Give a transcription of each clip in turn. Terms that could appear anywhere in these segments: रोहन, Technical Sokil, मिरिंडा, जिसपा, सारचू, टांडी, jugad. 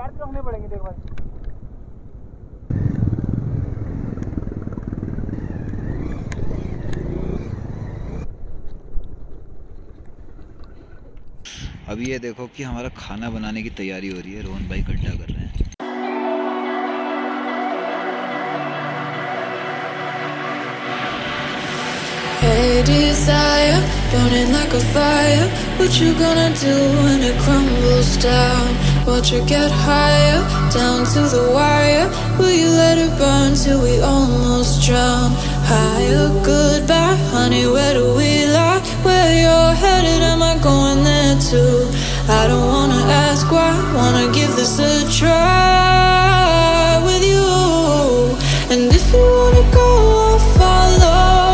यार तो रखने पड़ेंगे। देखो भाई अब ये देखो कि हमारा खाना बनाने की तैयारी हो रही है। रोहन भाई गड्ढा कर रहे हैं। Hey, desire, burning like a fire. What you gonna do when it crumbles down? Watch it get higher, down to the wire. Will you let it burn till we almost drown? Higher, goodbye, honey. Where do we lie? Where you're headed? Am I going there too? I don't wanna ask why. Wanna give this a try with you. And if you wanna go, I'll follow.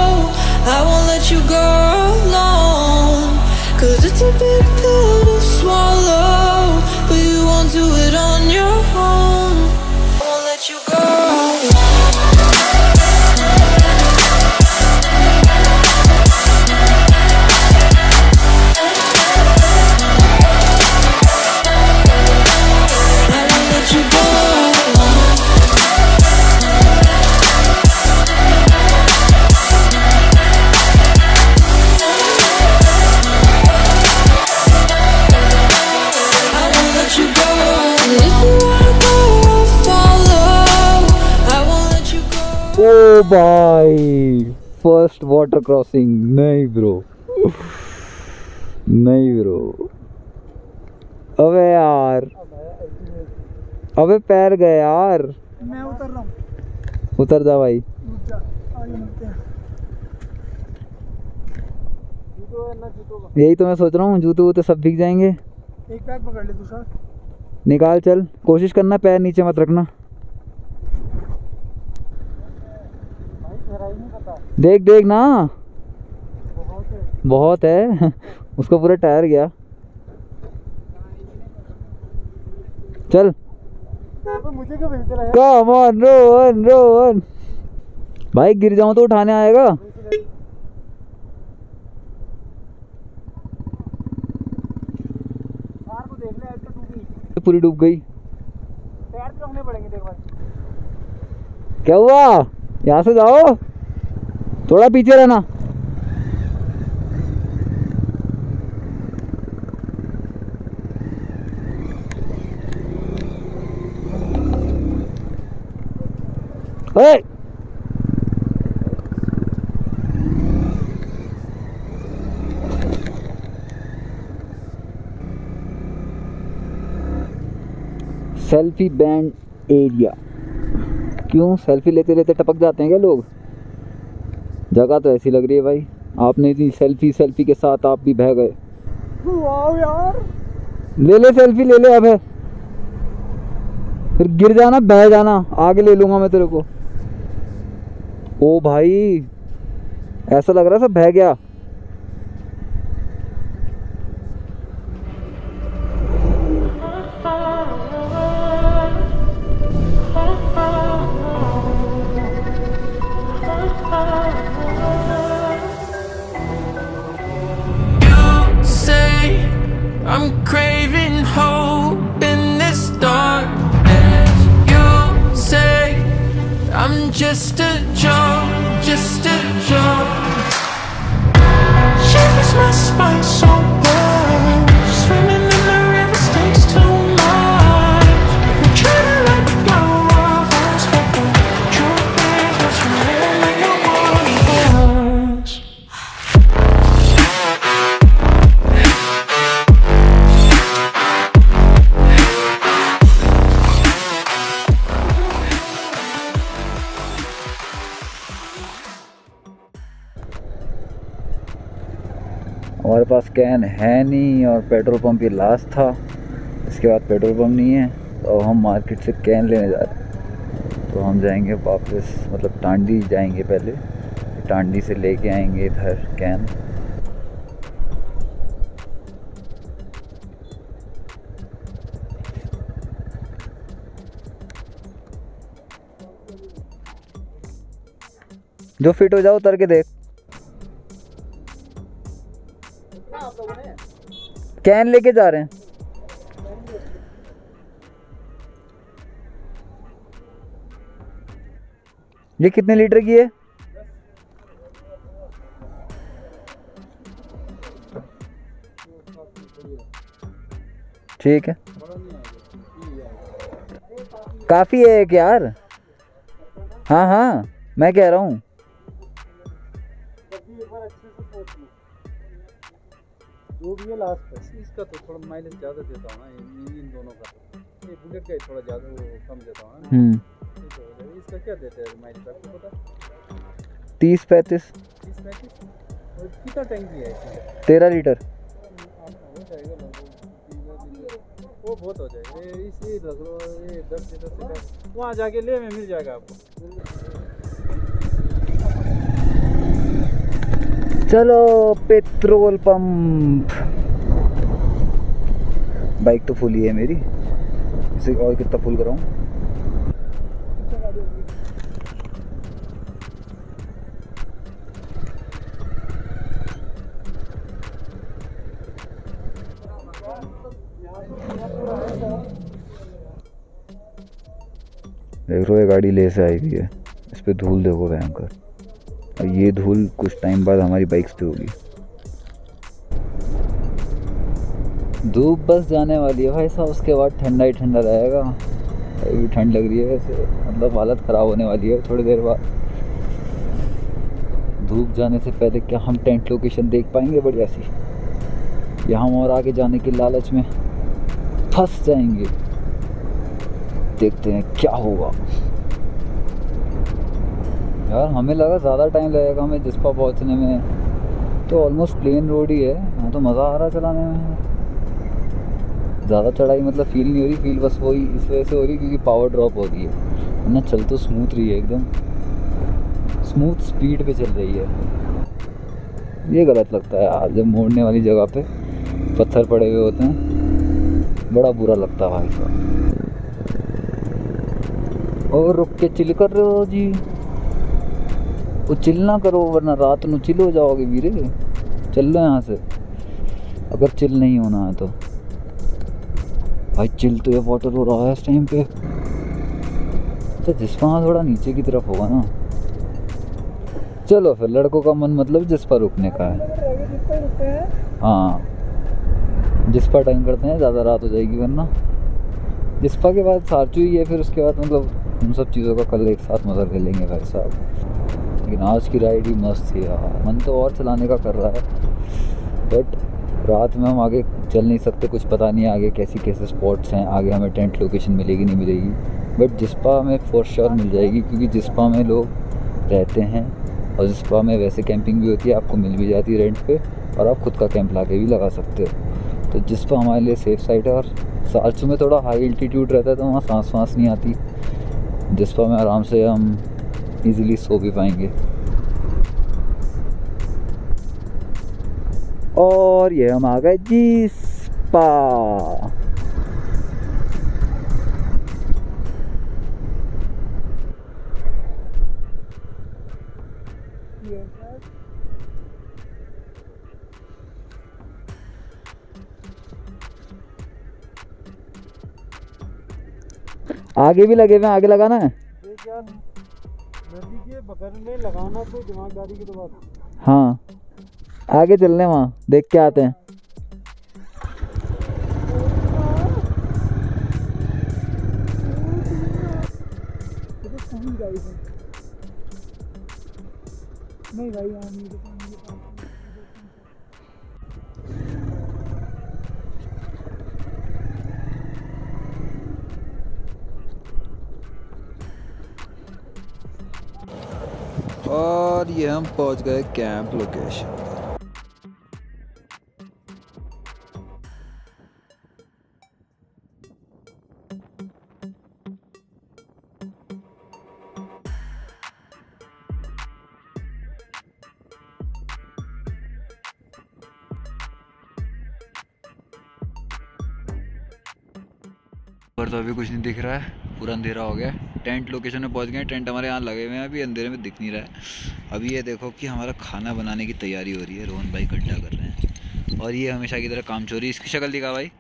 I won't let you go alone. 'Cause it's a big pill to swallow, but you won't do it on your own. I won't let you go. ओ भाई first water crossing. नहीं bro, नहीं bro. अबे यार, अबे पैर गए यार। मैं उतर रहा हूँ। उतर जा भाई। यही तो मैं सोच रहा हूँ, जूते वूते सब भीग जाएंगे। एक पैर पकड़ ले दूसरा निकाल। चल कोशिश करना, पैर नीचे मत रखना। देख देख ना, बहुत है। उसका पूरा टायर गया। चल मुझे क्यों भेज रहा है? कम ऑन रोहन, रोहन भाई गिर जाऊं तो उठाने आएगा। कार को देख ले, तो पूरी डूब गई। पैर तो रखने पड़ेंगे। देख भाई क्या हुआ, यहाँ से जाओ, थोड़ा पीछे रहना। ओए सेल्फी बैंड एरिया। क्यों सेल्फी लेते लेते टपक जाते हैं क्या लोग? जगह तो ऐसी लग रही है भाई, आपने इतनी सेल्फी सेल्फी के साथ आप भी बह गए। वाव यार, ले ले सेल्फी ले ले। अब फिर गिर जाना, बह जाना, आगे ले लूँगा मैं तेरे को। ओ भाई ऐसा लग रहा है सब बह गया। I'm craving hope in this darkness. You say I'm just a joke, just a joke. Shivers my spine so cold. Swimming in the river takes too much. I'm trying to let go of us, but the truth is what's real like no one else. हमारे पास can है नहीं और petrol pump ये last था। इसके बाद petrol pump नहीं है, तो हम मार्केट से कैन लेने जा रहे हैं। तो हम जाएंगे वापस, मतलब टांडी जाएंगे पहले, टांडी से लेके आएंगे इधर कैन। जो फिट हो जाओ उतर के देख। कैन लेके जा रहे हैं। ये कितने लीटर की है? 10 लीटर। ठीक है, काफ़ी है एक यार। हाँ हाँ मैं कह रहा हूँ इसका तो थोड़ा माइलेज ज़्यादा देता हूँ ना इन दोनों का। ये बुलेट का ही थोड़ा ज़्यादा वो कम देता हूँ ना। इसका क्या देता है माइलेज आपको पता? 30-35। और कितना टंकी है? 13 लीटर। वो बहुत हो जाएगा, इसी रख लो, ये 10 लीटर से वहाँ जाके ले में मिल जाएगा आपको। चलो पेट्रोल पंप। बाइक तो फुल ही है मेरी, इसे और कितना फुल कराऊँ। देख रहे हो गाड़ी ले से आई हुई है, इस पर धूल देखो भयंकर। और ये धूल कुछ टाइम बाद हमारी बाइक्स पे होगी। धूप बस जाने वाली है भाई साहब, उसके बाद ठंडा ही ठंडा रहेगा। अभी ठंड लग रही है वैसे, मतलब हालत ख़राब होने वाली है थोड़ी देर बाद। धूप जाने से पहले क्या हम टेंट लोकेशन देख पाएंगे बढ़िया सी, या हम और आगे जाने के लालच में फंस जाएंगे। देखते हैं क्या होगा यार। हमें लगा ज़्यादा टाइम लगेगा हमें जिसपा पहुंचने में, तो ऑलमोस्ट प्लेन रोड ही है। हाँ तो मज़ा आ रहा चलाने में, ज़्यादा चढ़ाई मतलब फील नहीं हो रही। फील बस वही इस वजह से हो रही क्योंकि पावर ड्रॉप हो रही है, वरना चल तो स्मूथ रही है, एकदम स्मूथ स्पीड पे चल रही है। ये गलत लगता है यार, जब मोड़ने वाली जगह पे पत्थर पड़े हुए होते हैं, बड़ा बुरा लगता है भाई साहब। और रुक के चिल कर रहे हो जी, वो चिल ना करो वरना रात को चिल हो जाओगे वीरे। चल लो यहाँ से अगर चिल नहीं होना है तो। भाई चिल तो ये वाटर हो रहा है इस टाइम पे। अच्छा जिस वहाँ थोड़ा नीचे की तरफ होगा ना। चलो फिर लड़कों का मन मतलब जिस पर रुकने का है। हाँ जिस पर टाइम करते हैं, ज़्यादा रात हो जाएगी वरना। जिसपा के बाद सारचू ही है, फिर उसके बाद मतलब उन सब चीज़ों का कल एक साथ मज़ा कर लेंगे भाई साहब। लेकिन आज की राइड ही मस्त थी यार, मन तो और चलाने का कर रहा है, बट रात में हम आगे चल नहीं सकते, कुछ पता नहीं आगे कैसी कैसे स्पॉट्स हैं, आगे हमें टेंट लोकेशन मिलेगी नहीं मिलेगी। बट जिसपा में फॉर श्योर मिल जाएगी क्योंकि जिसपा में लोग रहते हैं और जिसपा में वैसे कैंपिंग भी होती है, आपको मिल भी जाती है रेंट पर, और आप खुद का कैंप ला के भी लगा सकते हो। तो जिसपा हमारे लिए सेफ़ साइड है। और सारचू में थोड़ा हाई एल्टीट्यूड रहता है तो वहाँ सांस वाँस नहीं आती, जिस पर हमें आराम से हम इजीली सो भी पाएंगे। और ये हम आ गए जिसपा। आगे भी लगे हुए, आगे लगाना है यार, नदी के बगल में लगाना कोई दिमागदारी की तो बात। हाँ आगे चलने, वहाँ देख के आते हैं। नहीं भाई नहीं। और ये हम पहुंच गए कैंप लोकेशन। पर तो अभी कुछ नहीं दिख रहा है, पूरा अंधेरा हो गया। टेंट लोकेशन में पहुंच गए, टेंट हमारे यहाँ लगे हुए हैं, अभी अंधेरे में दिख नहीं रहा है। अभी ये देखो कि हमारा खाना बनाने की तैयारी हो रही है, रोहन भाई गड्ढा कर रहे हैं। और ये हमेशा की तरह काम चोरी, इसकी शक्ल दिखा भाई।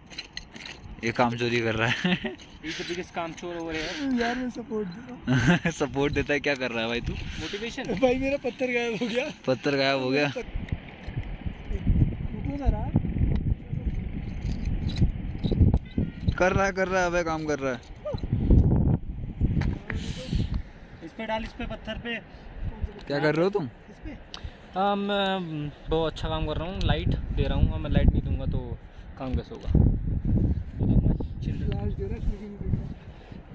ये काम चोरी कर रहा है काम चोर हो रहे हैं यार। मैं सपोर्ट दे रहा हूं। सपोर्ट देता है, क्या कर रहा है भाई तू? मोटिवेशन। भाई मेरा पत्थर गायब हो गया, पत्थर गायब हो गया। कर रहा है भाई, काम कर रहा है। इस पे डाल, इस पे पत्थर पे। क्या कर रहे हो तुम? मैं बहुत अच्छा काम कर रहा हूँ, लाइट दे रहा हूँ। मैं लाइट नहीं दूंगा तो काम कैसे होगा?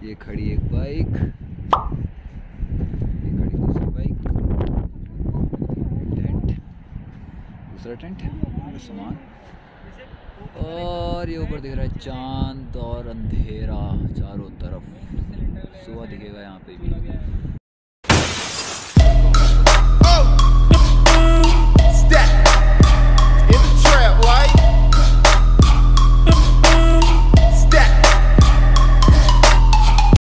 ये खड़ी एक बाइक, ये खड़ी दूसरी बाइक, टेंट, दूसरा टेंट है, सामान, और ये ऊपर दिख रहा है चांद और अंधेरा चारों तरफ। सुबह दिखेगा यहाँ पे भी।